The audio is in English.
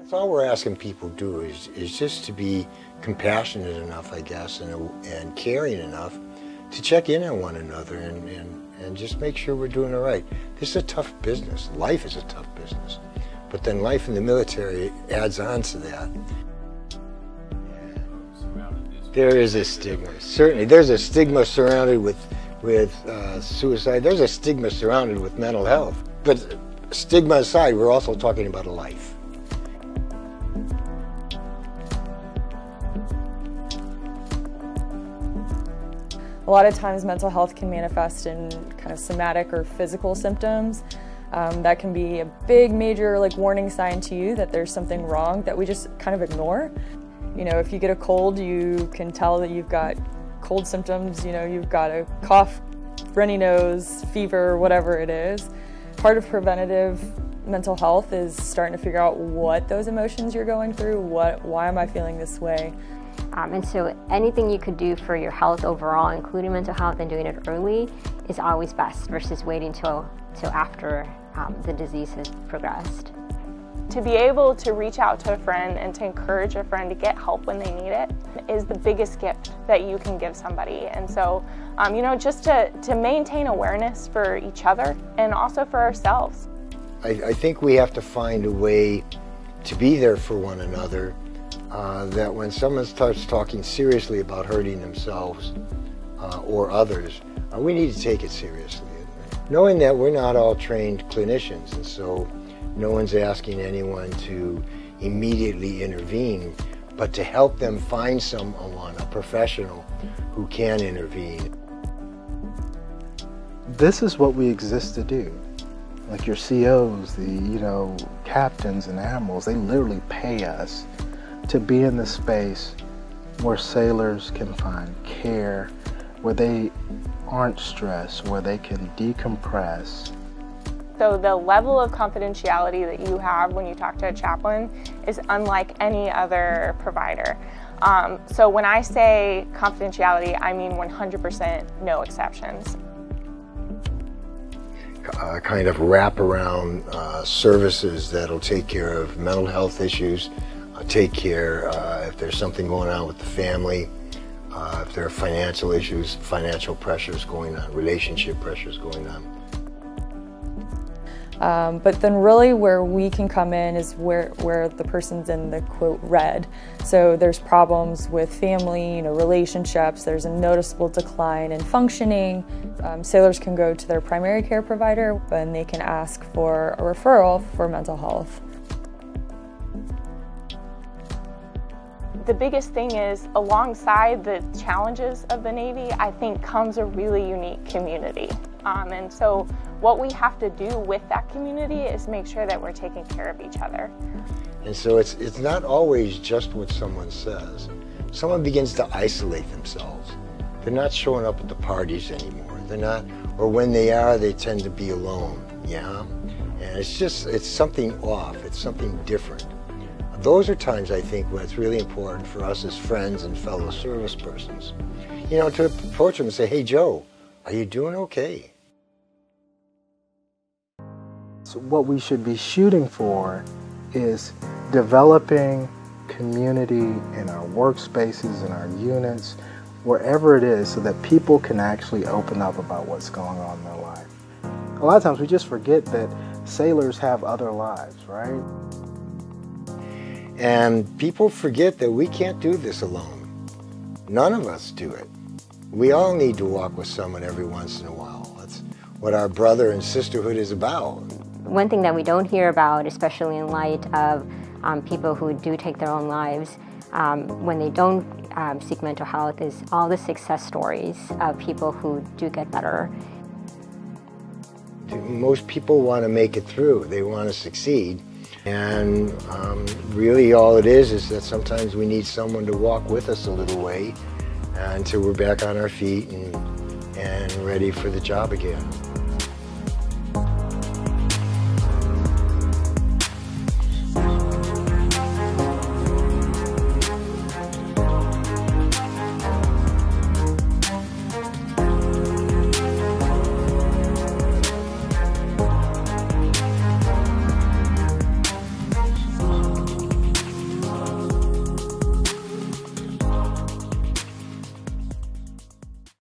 That's all we're asking people to do is just to be compassionate enough, I guess, and caring enough to check in on one another and just make sure we're doing all right. This is a tough business. Life is a tough business. But then life in the military adds on to that. There is a stigma. Certainly, there's a stigma surrounded with suicide. There's a stigma surrounded with mental health. But stigma aside, we're also talking about a life. A lot of times mental health can manifest in kind of somatic or physical symptoms. That can be a big major warning sign to you that there's something wrong that we just kind of ignore. You know, if you get a cold, you can tell that you've got cold symptoms, you know, you've got a cough, runny nose, fever, whatever it is. Part of preventative mental health is starting to figure out what those emotions you're going through, why am I feeling this way? And so anything you could do for your health overall, including mental health, and doing it early is always best versus waiting till after the disease has progressed. To be able to reach out to a friend and to encourage a friend to get help when they need it is the biggest gift that you can give somebody. And so, you know, just to maintain awareness for each other and also for ourselves. I think we have to find a way to be there for one another. That when someone starts talking seriously about hurting themselves or others, we need to take it seriously. Knowing that we're not all trained clinicians, and so no one's asking anyone to immediately intervene, but to help them find someone, a professional, who can intervene. This is what we exist to do. Like your COs, the, you know, captains and admirals, they literally pay us to be in the space where sailors can find care, where they aren't stressed, where they can decompress. So the level of confidentiality that you have when you talk to a chaplain is unlike any other provider. So when I say confidentiality, I mean 100% no exceptions. Kind of wraparound services that'll take care of mental health issues, take care if there's something going on with the family, if there are financial issues, financial pressures going on, relationship pressures going on. But then really where we can come in is where the person's in the quote red. So there's problems with family, you know, relationships, there's a noticeable decline in functioning. Sailors can go to their primary care provider and they can ask for a referral for mental health. The biggest thing is, alongside the challenges of the Navy, I think comes a really unique community. And so what we have to do with that community is make sure that we're taking care of each other. And so it's not always just what someone says. Someone begins to isolate themselves. They're not showing up at the parties anymore. They're not, or when they are, they tend to be alone, yeah? And it's just, it's something off, it's something different. Those are times, I think, when it's really important for us as friends and fellow service persons, you know, to approach them and say, hey, Joe, are you doing okay? So what we should be shooting for is developing community in our workspaces, in our units, wherever it is, so that people can actually open up about what's going on in their life. A lot of times we just forget that sailors have other lives, right? And people forget that we can't do this alone. None of us do it. We all need to walk with someone every once in a while. That's what our brother and sisterhood is about. One thing that we don't hear about, especially in light of people who do take their own lives, when they don't seek mental health, is all the success stories of people who do get better. Most people want to make it through. They want to succeed. And really all it is that sometimes we need someone to walk with us a little way until we're back on our feet and ready for the job again.